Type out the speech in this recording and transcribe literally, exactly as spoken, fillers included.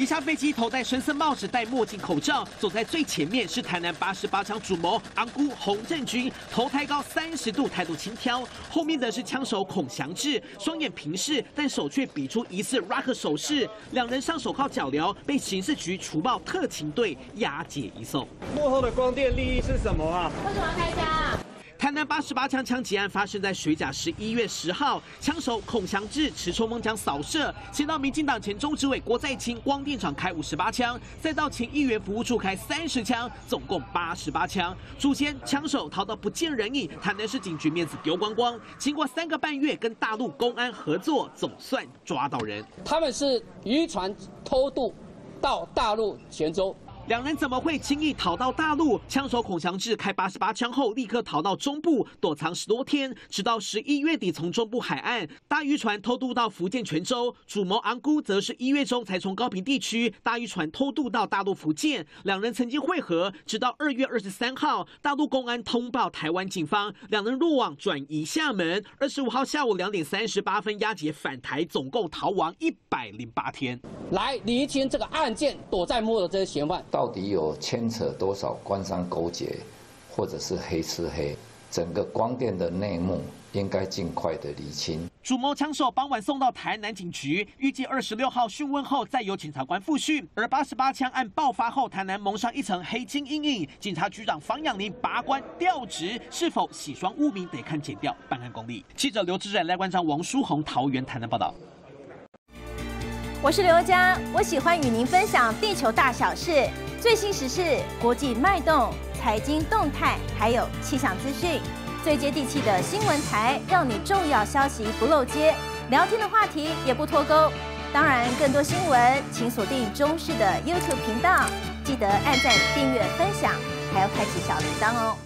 一下飞机，头戴深色帽子，戴墨镜、口罩，走在最前面是台南八十八枪主谋昂姑洪振军，头抬高三十度，态度轻佻；后面的是枪手孔祥志，双眼平视，但手却比出疑似 rock 手势。两人上手铐脚镣，被刑事局除暴特勤队押解移送。幕后的光电利益是什么啊？为什么要开枪啊？ 台南八十八枪枪击案发生在水甲十一月十号，枪手孔祥志持冲锋枪扫射，先到民进党前中执委郭在清光电厂开五十八枪，再到前议员服务处开三十枪，总共八十八枪。首先，枪手逃到不见人影，台南市警局面子丢光光。经过三个半月跟大陆公安合作，总算抓到人。他们是渔船偷渡到大陆泉州。 两人怎么会轻易逃到大陆？枪手孔祥志开八十八枪后，立刻逃到中部躲藏十多天，直到十一月底从中部海岸搭渔船偷渡到福建泉州。主谋昂姑则是一月中才从高屏地区搭渔船偷渡到大陆福建。两人曾经会合，直到二月二十三号，大陆公安通报台湾警方，两人落网转移厦门。二十五号下午两点三十八分押解返台，总共逃亡一百零八天。来厘清这个案件，躲在幕后这些嫌犯。 到底有牵扯多少官商勾结，或者是黑吃黑？整个光电的内幕应该尽快的厘清。主谋枪手傍晚送到台南警局，预计二十六号讯问后再由检察官复讯。而八十八枪案爆发后，台南蒙上一层黑金阴影，警察局长房仰宁拔官调职，是否洗刷污名，得看检调办案功力。记者刘志仁、赖冠章、王书宏，桃园台南报道。 我是刘佳，我喜欢与您分享地球大小事、最新时事、国际脉动、财经动态，还有气象资讯。最接地气的新闻台，让你重要消息不漏接，聊天的话题也不脱钩。当然，更多新闻请锁定中视的 YouTube 频道，记得按赞、订阅、分享，还要开启小铃铛哦。